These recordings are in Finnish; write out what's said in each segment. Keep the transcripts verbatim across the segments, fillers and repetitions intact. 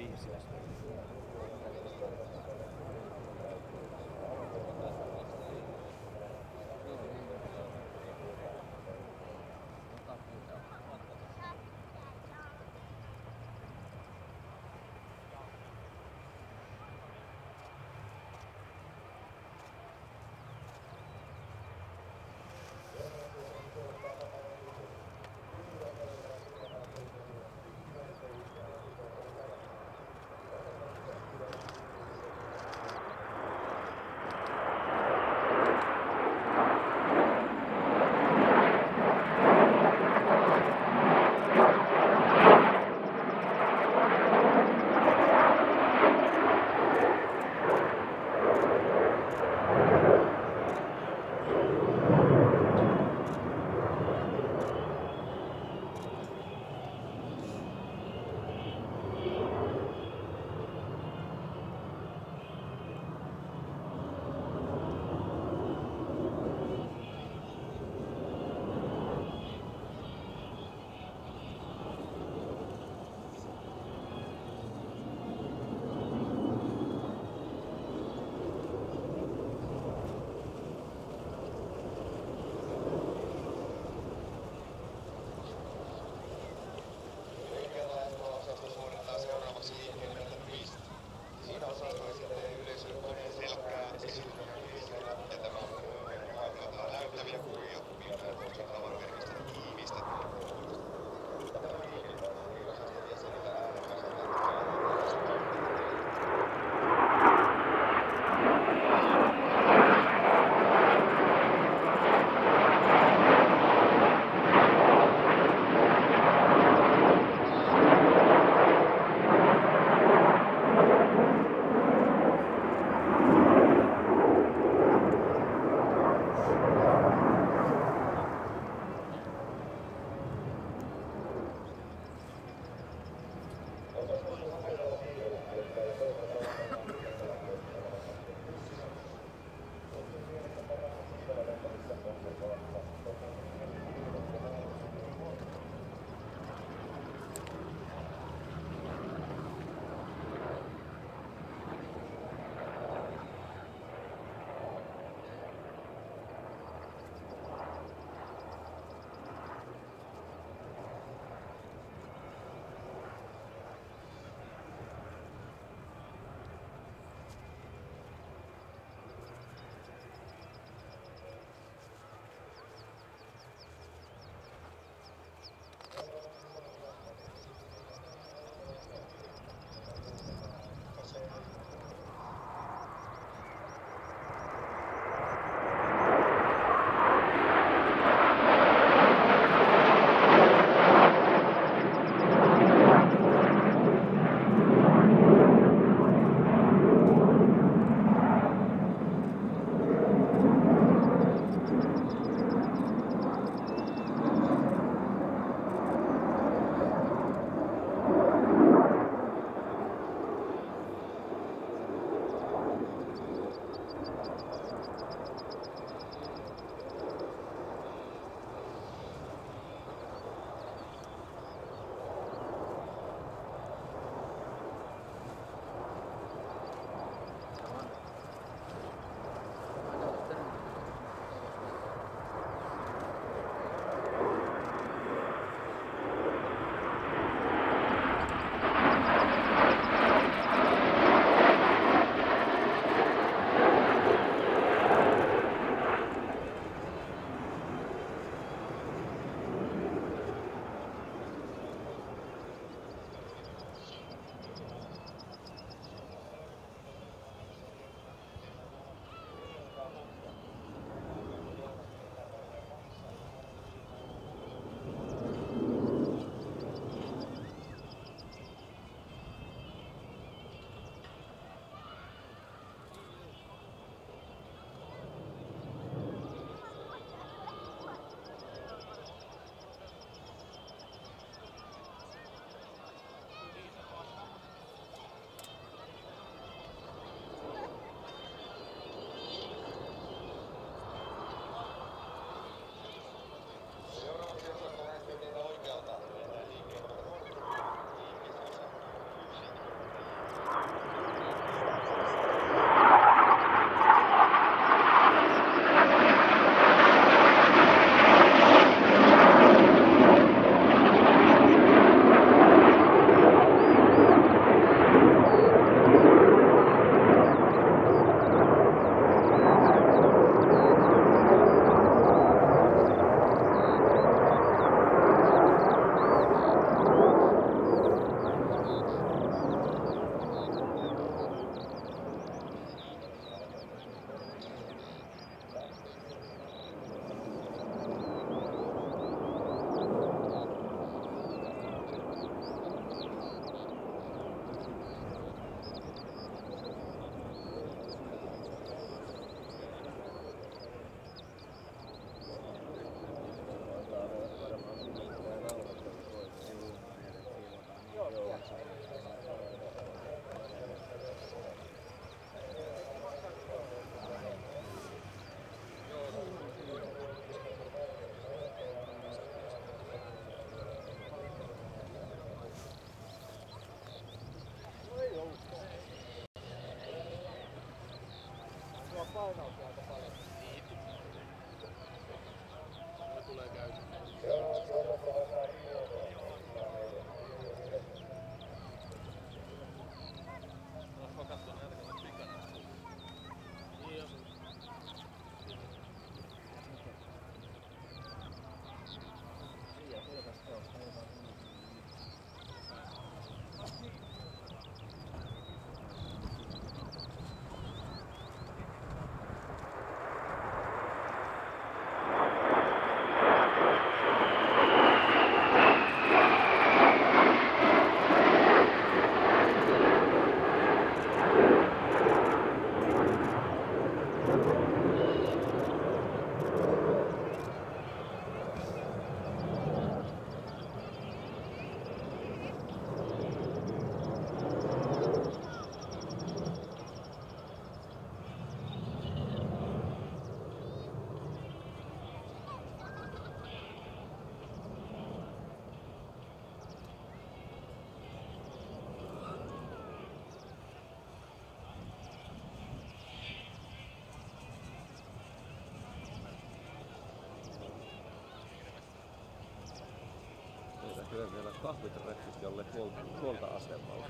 viisi. painaukin aika paljon. Niin. Mulla tulee käytetään. Oletko katsoa näitä kautta pikana? Niin jos. Siinä pelkästään on painaukin. Kyllä vielä kahvitrekkit jolle tuolta asemalla.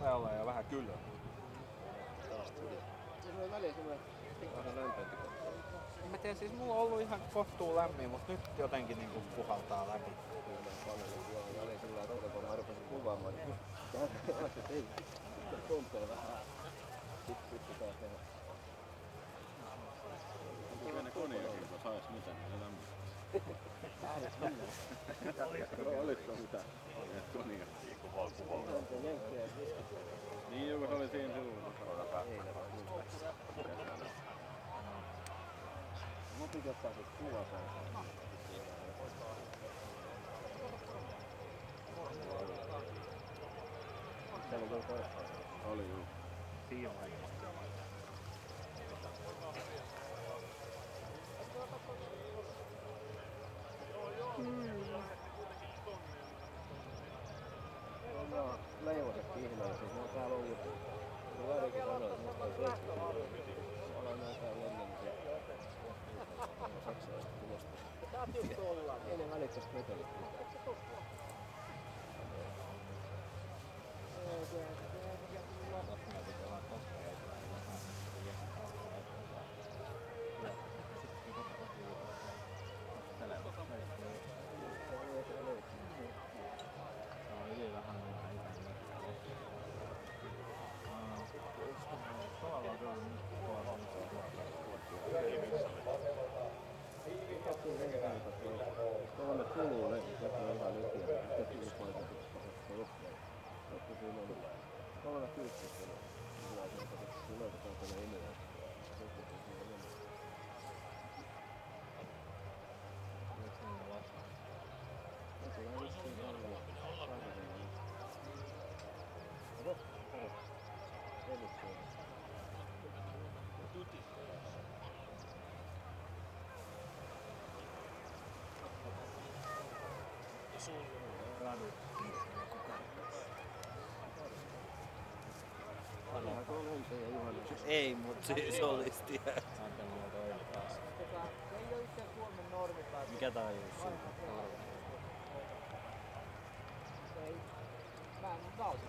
Tää ollaan jo vähän kyllä. Taas tuli. Sulla on väliin semmoinen pikkasen lämpöinti. En mä tiedä, siis mulla on ollut ihan kohtuu lämmin, mut nyt jotenkin niinku puhaltaa läpi. Kyllä on paljon kuolla väliin sellainen rohka, kun mä rupesin kuvaamaan. Tää on se tein. Sitten pomppele vähän. Sitten pystytään tehdä. Onko vielä koniakin, kun sais mitään? Lähes mennään. Oliko mitään? Koniakia. Niin joku se oli siinä silloin. Mä pitää ottaa sit kuvaa. Täällä ollut vielä paikkaa. Oli joo. Siinä on aika. Leivoiset ihmiset, ne on täällä ollut. Mä värikin sanoin, että musta ei soittu. Olen näitä lennämisiä. Saksalaista tulosta. Ei ne välittäisi metellit. Tuolle kuluu leikki, että on hyvä leikkiä, että on hyvä paikallista, että on loppuun. Että siinä on kolme kylkkiä, että on hyvä, että tulee tuolle enemmän. Ei, mutta siis solisti. Mikä tää on just sun? Mä en ole kautta.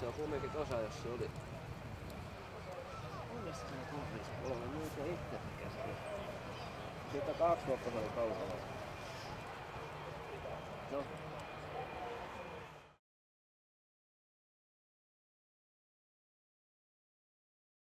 Se on kumminkin osa, jos se oli. Onneksi ne kohdissa kolme muuten itse käskellä. Siitä kaksi vuotta se oli kaukana. No.